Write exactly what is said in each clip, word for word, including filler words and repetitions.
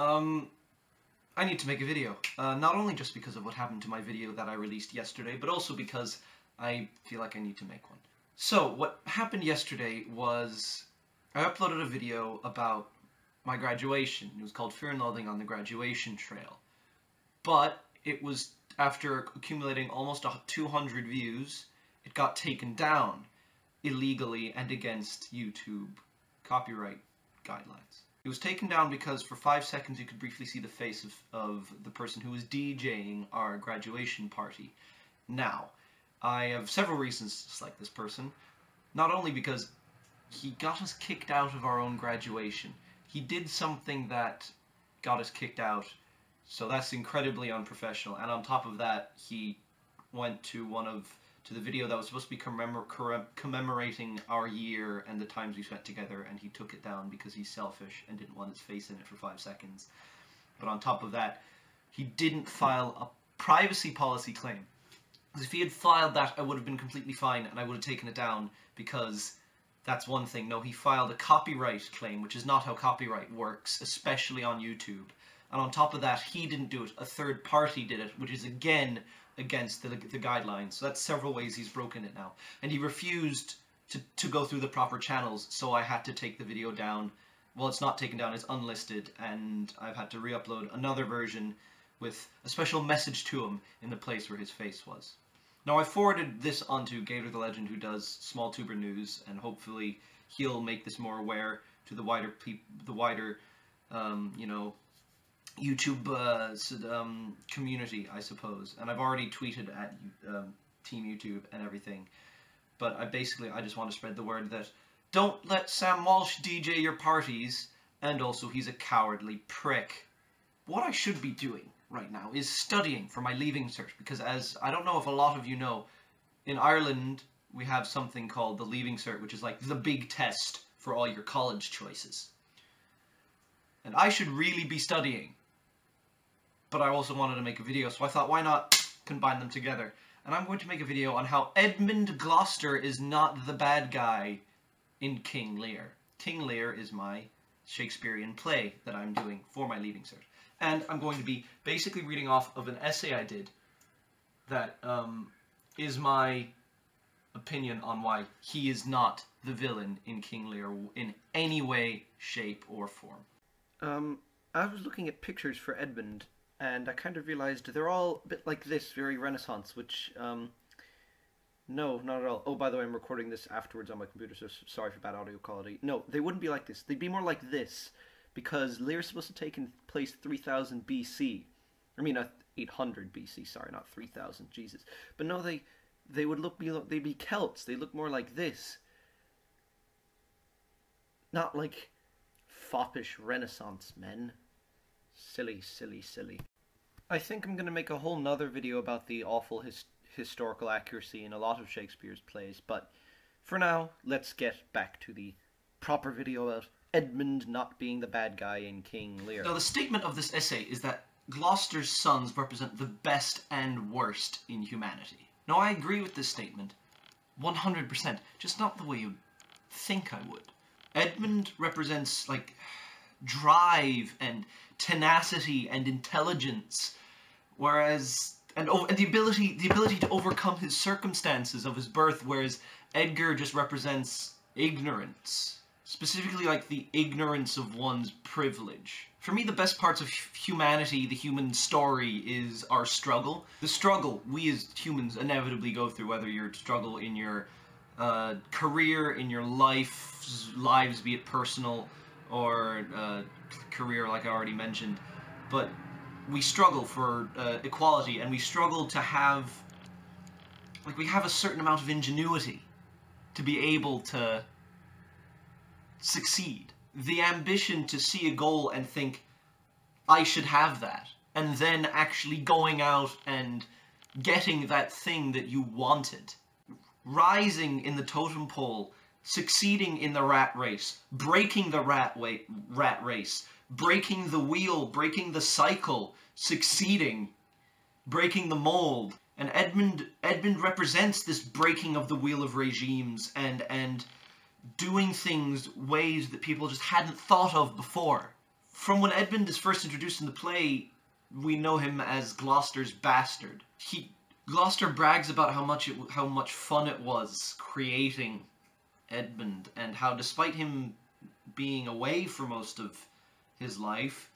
Um, I need to make a video. Uh, not only just because of what happened to my video that I released yesterday, but also because I feel like I need to make one. So, what happened yesterday was I uploaded a video about my graduation. It was called Fear and Loathing on the Graduation Trail. But it was, after accumulating almost two hundred views, it got taken down illegally and against YouTube copyright guidelines. It was taken down because for five seconds you could briefly see the face of, of the person who was DJing our graduation party. Now, I have several reasons to dislike this person, not only because he got us kicked out of our own graduation. He did something that got us kicked out, so that's incredibly unprofessional, and on top of that, he went to one of to the video that was supposed to be commemor commemorating our year and the times we spent together, and he took it down because he's selfish and didn't want his face in it for five seconds. But on top of that, he didn't file a privacy policy claim. Because if he had filed that, I would have been completely fine, and I would have taken it down, because that's one thing. No, he filed a copyright claim, which is not how copyright works, especially on YouTube. And on top of that, he didn't do it. A third party did it, which is, again, against the, the guidelines. So that's several ways he's broken it now. And he refused to, to go through the proper channels, so I had to take the video down. Well, it's not taken down, it's unlisted, and I've had to re-upload another version with a special message to him in the place where his face was. Now, I forwarded this onto Gator the Legend, who does Small Tuber News, and hopefully he'll make this more aware to the wider, peop the wider um, you know, YouTube uh, um, community, I suppose. And I've already tweeted at um, Team YouTube and everything. But I basically, I just want to spread the word that don't let Sam Walsh D J your parties, and also he's a cowardly prick. What I should be doing right now is studying for my Leaving Cert, because as I don't know if a lot of you know, in Ireland we have something called the Leaving Cert, which is like the big test for all your college choices. And I should really be studying. But I also wanted to make a video, so I thought, why not combine them together? And I'm going to make a video on how Edmund Gloucester is not the bad guy in King Lear. King Lear is my Shakespearean play that I'm doing for my Leaving Cert. And I'm going to be basically reading off of an essay I did that um, is my opinion on why he is not the villain in King Lear in any way, shape, or form. Um, I was looking at pictures for Edmund, and I kind of realized they're all a bit like this, very Renaissance, which, um, no, not at all. Oh, by the way, I'm recording this afterwards on my computer, so sorry for bad audio quality. No, they wouldn't be like this. They'd be more like this, because Lear's supposed to take in place three thousand B C. I mean, eight hundred B C, sorry, not three thousand, Jesus. But no, they, they would look, they'd be Celts. They look more like this. Not like foppish Renaissance men. Silly, silly, silly. I think I'm going to make a whole nother video about the awful his historical accuracy in a lot of Shakespeare's plays, but for now, let's get back to the proper video about Edmund not being the bad guy in King Lear. Now, the statement of this essay is that Gloucester's sons represent the best and worst in humanity. Now, I agree with this statement one hundred percent, just not the way you'd think I would. Edmund represents, like, drive and tenacity and intelligence, whereas and oh, and the ability the ability to overcome his circumstances of his birth, whereas Edgar just represents ignorance, specifically like the ignorance of one's privilege. For me, the best parts of humanity, the human story, is our struggle. The struggle we as humans inevitably go through, whether you're struggle in your uh, career, in your life, lives, be it personal or uh, career, like I already mentioned, but we struggle for uh, equality, and we struggle to have, like, we have a certain amount of ingenuity to be able to succeed. The ambition to see a goal and think, I should have that, and then actually going out and getting that thing that you wanted. Rising in the totem pole, succeeding in the rat race, breaking the rat, wa rat race, breaking the wheel, breaking the cycle, succeeding, breaking the mold. And Edmund, Edmund represents this breaking of the wheel of regimes and, and doing things ways that people just hadn't thought of before. From when Edmund is first introduced in the play, we know him as Gloucester's bastard. He Gloucester brags about how much it, how much fun it was creating Edmund, and how despite him being away for most of his life,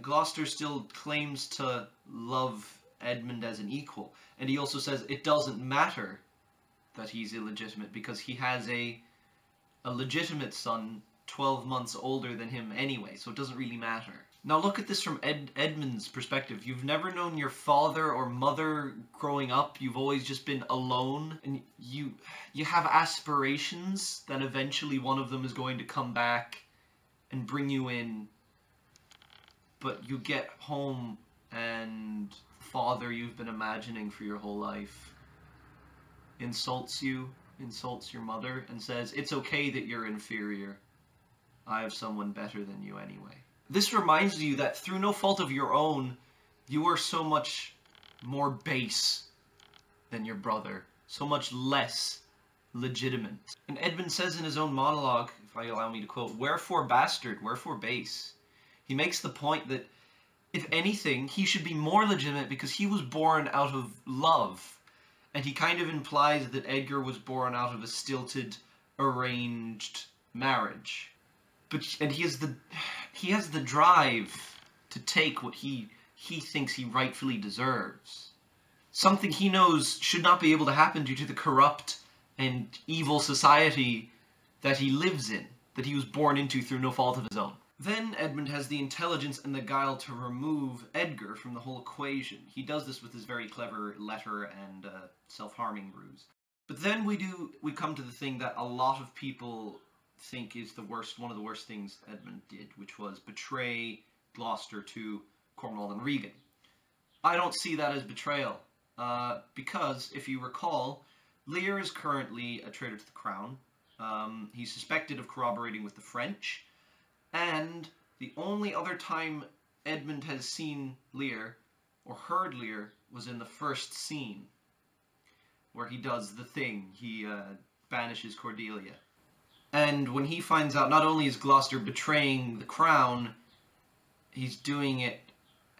Gloucester still claims to love Edmund as an equal. And he also says it doesn't matter that he's illegitimate, because he has a a legitimate son twelve months older than him anyway, so it doesn't really matter. Now look at this from Ed Edmund's perspective. You've never known your father or mother growing up. You've always just been alone, and you you have aspirations that eventually one of them is going to come back and bring you in, but you get home and the father you've been imagining for your whole life insults you, insults your mother, and says, "It's okay that you're inferior. I have someone better than you anyway." This reminds you that through no fault of your own, you are so much more base than your brother, so much less legitimate. And Edmund says in his own monologue, if I allow me to quote, "Wherefore bastard, wherefore base?" He makes the point that, if anything, he should be more legitimate because he was born out of love. And he kind of implies that Edgar was born out of a stilted, arranged marriage. But, and he has the, he has the drive to take what he, he thinks he rightfully deserves. Something he knows should not be able to happen due to the corrupt and evil society that he lives in, that he was born into through no fault of his own. Then Edmund has the intelligence and the guile to remove Edgar from the whole equation. He does this with his very clever letter and uh, self-harming ruse. But then we do, we come to the thing that a lot of people think is the worst, one of the worst things Edmund did, which was betray Gloucester to Cornwall and Regan. I don't see that as betrayal, uh, because, if you recall, Lear is currently a traitor to the crown. Um, he's suspected of corroborating with the French, and the only other time Edmund has seen Lear, or heard Lear, was in the first scene, where he does the thing. He uh, banishes Cordelia. And when he finds out not only is Gloucester betraying the crown, he's doing it,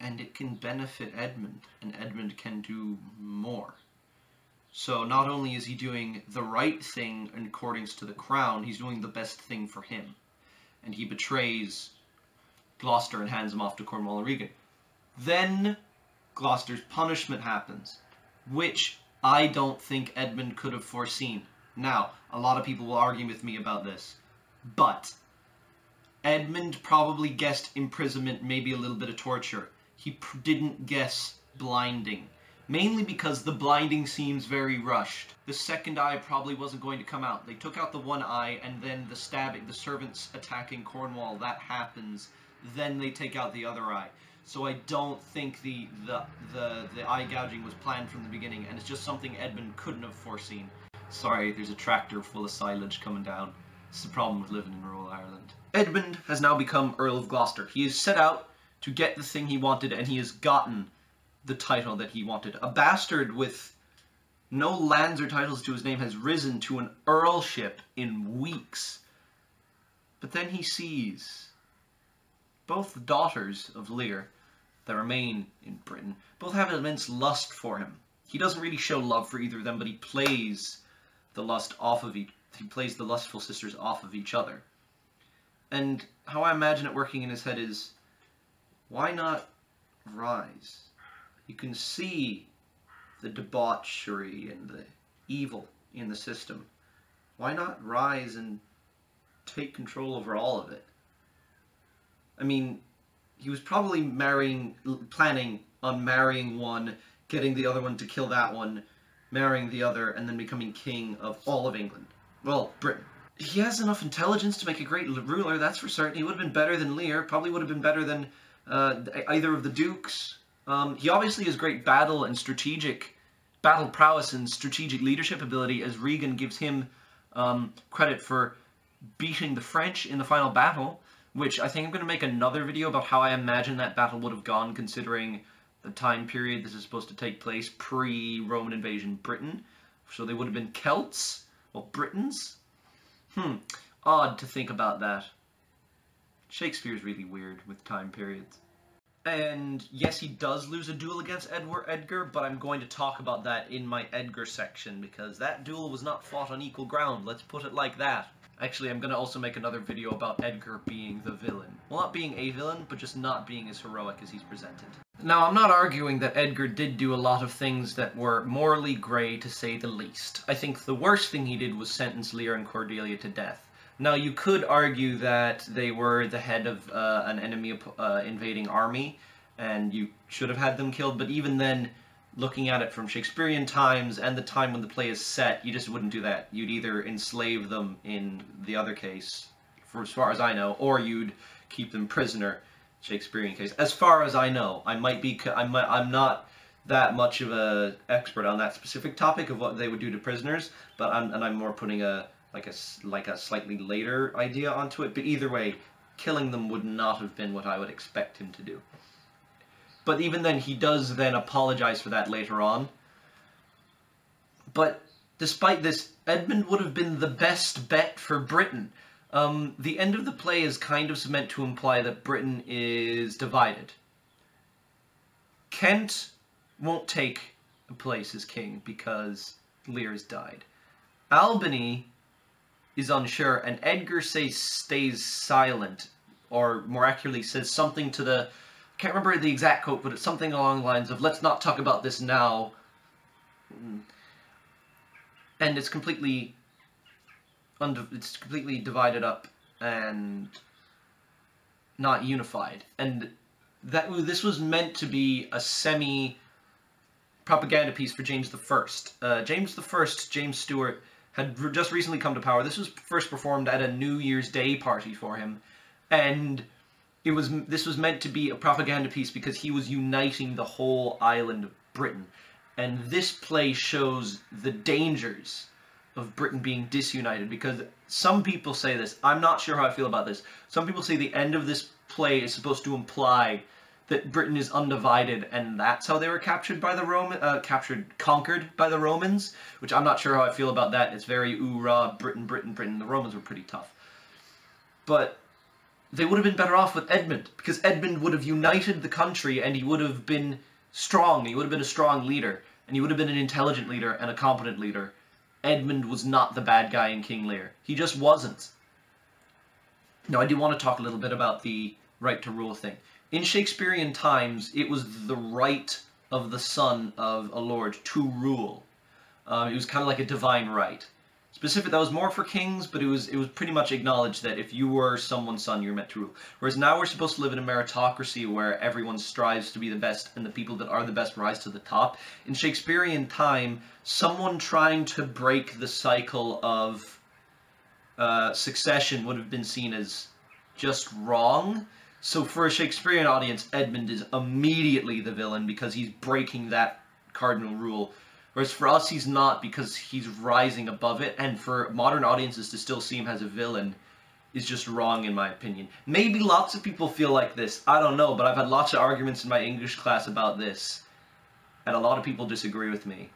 and it can benefit Edmund, and Edmund can do more. So not only is he doing the right thing in accordance to the crown, he's doing the best thing for him. And he betrays Gloucester and hands him off to Cornwall and Regan. Then Gloucester's punishment happens, which I don't think Edmund could have foreseen. Now, a lot of people will argue with me about this, but Edmund probably guessed imprisonment, maybe a little bit of torture. He pr didn't guess blinding, mainly because the blinding seems very rushed. The second eye probably wasn't going to come out. They took out the one eye, and then the stabbing, the servants attacking Cornwall, that happens. Then they take out the other eye. So I don't think the, the, the, the eye gouging was planned from the beginning, and it's just something Edmund couldn't have foreseen. Sorry, there's a tractor full of silage coming down. It's the problem with living in rural Ireland. Edmund has now become Earl of Gloucester. He has set out to get the thing he wanted, and he has gotten the title that he wanted. A bastard with no lands or titles to his name has risen to an earlship in weeks. But then he sees both the daughters of Lear that remain in Britain both have an immense lust for him. He doesn't really show love for either of them, but he plays the lust off of each, he plays the lustful sisters off of each other. And how I imagine it working in his head is, why not rise? You can see the debauchery and the evil in the system. Why not rise and take control over all of it? I mean, he was probably marrying, planning on marrying one, getting the other one to kill that one, marrying the other, and then becoming king of all of England. Well, Britain. He has enough intelligence to make a great ruler, that's for certain. He would have been better than Lear, probably would have been better than uh, either of the dukes. Um, he obviously has great battle and strategic, battle prowess and strategic leadership ability, as Regan gives him um, credit for beating the French in the final battle, which I think I'm going to make another video about how I imagine that battle would have gone, considering the time period this is supposed to take place, pre-Roman invasion Britain. So they would have been Celts? Well, Britons? Hmm. Odd to think about that. Shakespeare's really weird with time periods. And yes, he does lose a duel against Edward Edgar, but I'm going to talk about that in my Edgar section, because that duel was not fought on equal ground, let's put it like that. Actually, I'm going to also make another video about Edgar being the villain. Well, not being a villain, but just not being as heroic as he's presented. Now, I'm not arguing that Edgar did do a lot of things that were morally grey, to say the least. I think the worst thing he did was sentence Lear and Cordelia to death. Now, you could argue that they were the head of uh, an enemy uh, invading army, and you should have had them killed, but even then, looking at it from Shakespearean times and the time when the play is set, you just wouldn't do that. You'd either enslave them in the other case, for as far as I know, or you'd keep them prisoner, Shakespearean case. As far as I know, I might be, I might, I'm not that much of a expert on that specific topic of what they would do to prisoners, but I'm, and I'm more putting a Like a, like a slightly later idea onto it, but either way, killing them would not have been what I would expect him to do. But even then, he does then apologize for that later on. But despite this, Edmund would have been the best bet for Britain. Um, the end of the play is kind of meant to imply that Britain is divided. Kent won't take a place as king because Lear has died. Albany is unsure, and Edgar says stays silent, or more accurately says something to the, I can't remember the exact quote, but it's something along the lines of, let's not talk about this now. And it's completely, it's completely divided up and not unified. And that this was meant to be a semi-propaganda piece for James the First. Uh, James the First, James Stuart, had just recently come to power. This was first performed at a New Year's Day party for him, and it was this was meant to be a propaganda piece because he was uniting the whole island of Britain. And this play shows the dangers of Britain being disunited, because some people say this, I'm not sure how I feel about this, some people say the end of this play is supposed to imply that Britain is undivided, and that's how they were captured by the Roman, uh, captured, conquered by the Romans, which I'm not sure how I feel about that. It's very, ooh, rah, Britain, Britain, Britain. The Romans were pretty tough. But they would have been better off with Edmund, because Edmund would have united the country, and he would have been strong, he would have been a strong leader, and he would have been an intelligent leader and a competent leader. Edmund was not the bad guy in King Lear. He just wasn't. Now, I do want to talk a little bit about the right to rule thing. In Shakespearean times, it was the right of the son of a lord to rule. Um, it was kind of like a divine right. Specific, that was more for kings, but it was it was pretty much acknowledged that if you were someone's son, you were meant to rule. Whereas now we're supposed to live in a meritocracy where everyone strives to be the best, and the people that are the best rise to the top. In Shakespearean time, someone trying to break the cycle of uh, succession would have been seen as just wrong. So for a Shakespearean audience, Edmund is immediately the villain because he's breaking that cardinal rule. Whereas for us, he's not, because he's rising above it, and for modern audiences to still see him as a villain is just wrong, in my opinion. Maybe lots of people feel like this, I don't know, but I've had lots of arguments in my English class about this, and a lot of people disagree with me.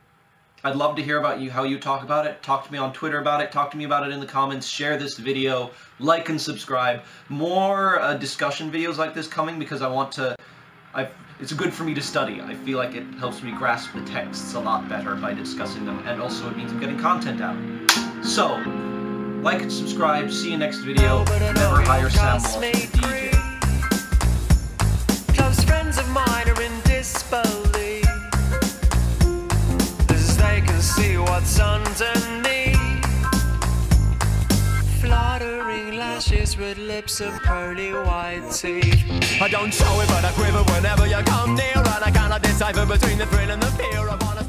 I'd love to hear about you, how you talk about it. Talk to me on Twitter about it. Talk to me about it in the comments. Share this video. Like and subscribe. More uh, discussion videos like this coming, because I want to... I've, it's good for me to study. I feel like it helps me grasp the texts a lot better by discussing them. And also it means I'm getting content out. So, like and subscribe. See you next video. Never hire Sam Walsh as a D J. Close friends of mine are in disbelief. They can see what's underneath. Fluttering lashes with lips of pearly white teeth. I don't show it, but I quiver whenever you come near, and I cannot decipher between the thrill and the fear of honor.